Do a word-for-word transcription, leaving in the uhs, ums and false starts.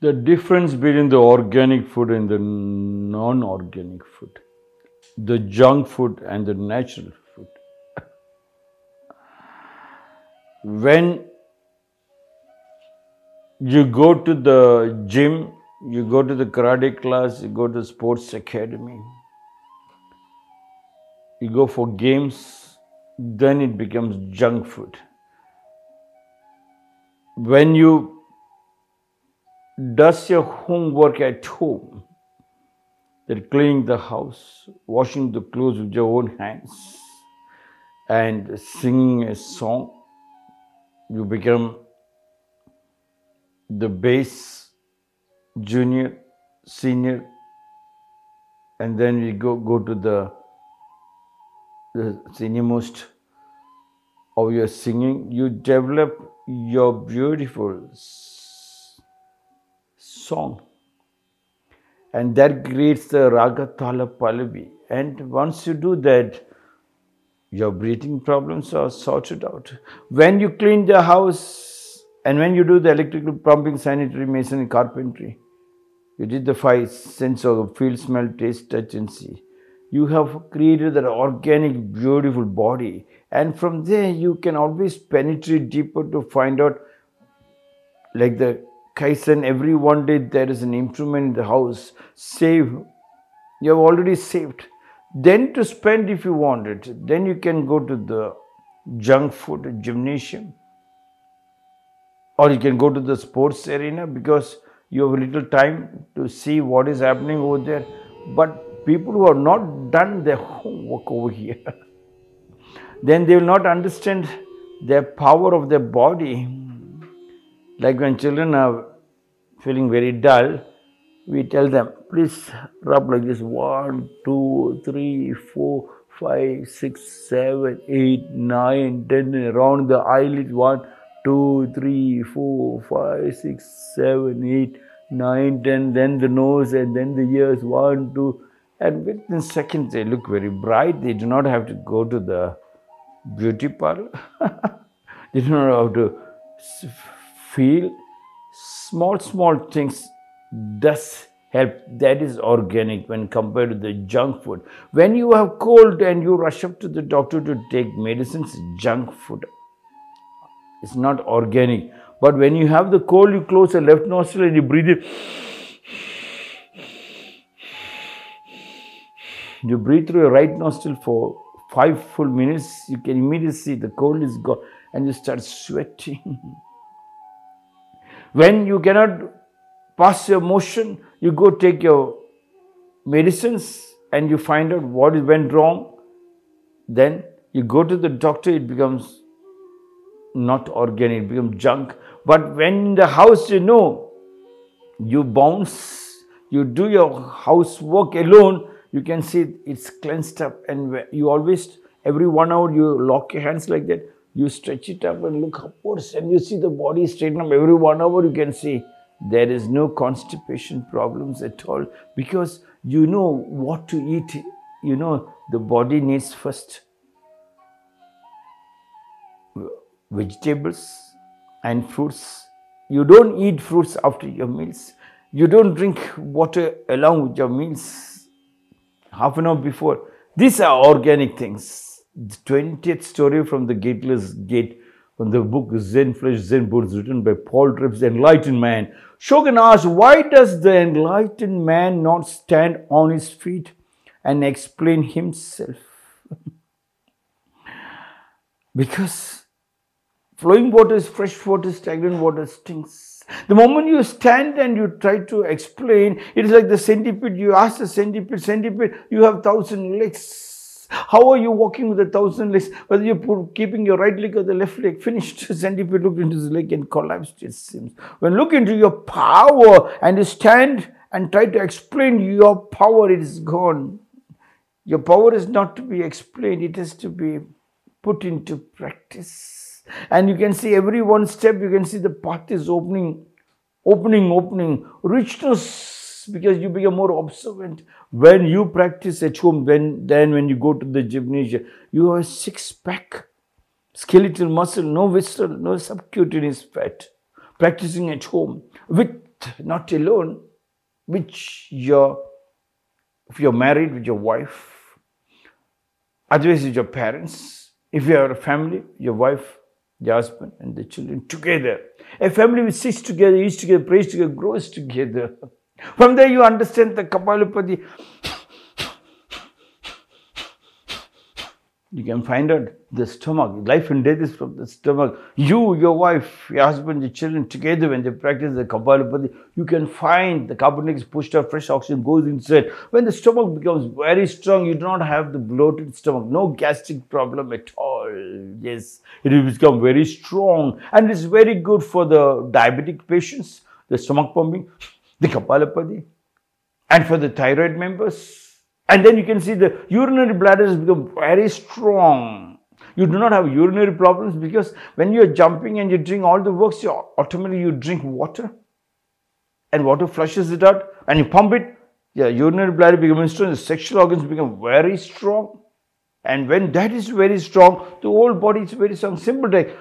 the difference between the organic food and the non-organic food, the junk food and the natural food. When you go to the gym, you go to the karate class, you go to the sports academy, you go for games, then it becomes junk food. When you does your homework at home, that cleaning the house, washing the clothes with your own hands, and singing a song, you become the bass, junior, senior, and then we go, go to the, the senior most of your singing. You develop your beautiful song, and that creates the Raga Thala Pallavi. And once you do that, your breathing problems are sorted out. When you clean the house, and when you do the electrical pumping, sanitary, masonry, carpentry, you did the five senses of feel, smell, taste, touch and see. You have created that organic, beautiful body, and from there you can always penetrate deeper to find out, like the Kaizen, every one day there is an improvement in the house. Save. You have already saved. Then to spend if you want it. Then you can go to the junk food, gymnasium. Or you can go to the sports arena because you have little time to see what is happening over there. But people who have not done their homework over here, then they will not understand their power of their body. Like when children are feeling very dull, we tell them, please rub like this, one, two, three, four, five, six, seven, eight, nine, ten, around the eyelid, one, two, three, four, five, six, seven, eight, nine, ten, then the nose and then the ears, one, two, and within seconds they look very bright. They do not have to go to the beauty parlor. They do not have to feel. Small, small things does help. That is organic when compared to the junk food. When you have cold and you rush up to the doctor to take medicines, junk food. It's not organic. But when you have the cold, you close the left nostril and you breathe it. You breathe through your right nostril for five full minutes. You can immediately see the cold is gone and you start sweating. When you cannot pass your motion, you go take your medicines and you find out what went wrong. Then you go to the doctor, it becomes not organic, it becomes junk. But when in the house, you know, you bounce, you do your housework alone, you can see it's cleansed up. And you always, every one hour, you lock your hands like that, you stretch it up and look upwards, and you see the body straighten up. Every one hour, you can see there is no constipation problems at all, because you know what to eat. You know, the body needs first vegetables and fruits. You don't eat fruits after your meals. You don't drink water along with your meals half an hour before. These are organic things. The twentieth story from the Gateless Gate, from the book Zen Flesh Zen Bones, written by Paul Tripp's enlightened man. Shogun asked, why does the enlightened man not stand on his feet and explain himself? Because flowing water is fresh water, stagnant water stinks. The moment you stand and you try to explain, it is like the centipede. You ask the centipede, centipede, you have thousand legs. How are you walking with a thousand legs? Whether you're keeping your right leg or the left leg, finished. Centipede looked into his leg and collapsed, it seems. When look into your power and you stand and try to explain your power, it is gone. Your power is not to be explained, it has to be put into practice. And you can see every one step, you can see the path is opening, opening, opening, richness, because you become more observant. When you practice at home, when, then when you go to the gymnasium, you have a six-pack, skeletal muscle, no visceral, no subcutaneous fat. Practicing at home with not alone, which your, if you're married with your wife, otherwise with your parents, if you have a family, your wife, the husband and the children together. A family which sits together, eats together, prays together, grows together. From there you understand the kapalbhati. You can find out the stomach. Life and death is from the stomach. You, your wife, your husband, your children together, when they practice the kapalbhati, you can find the carbon is pushed out, fresh oxygen goes inside. When the stomach becomes very strong, you do not have the bloated stomach, no gastric problem at all. Yes, it will become very strong and it's very good for the diabetic patients, the stomach pumping, the kapalbhati, and for the thyroid members. And then you can see the urinary bladder has become very strong. You do not have urinary problems because when you are jumping and you drink all the works, you ultimately you drink water and water flushes it out and you pump it. Your urinary bladder becomes strong, the sexual organs become very strong. And when that is very strong, the whole body is very strong. Simple like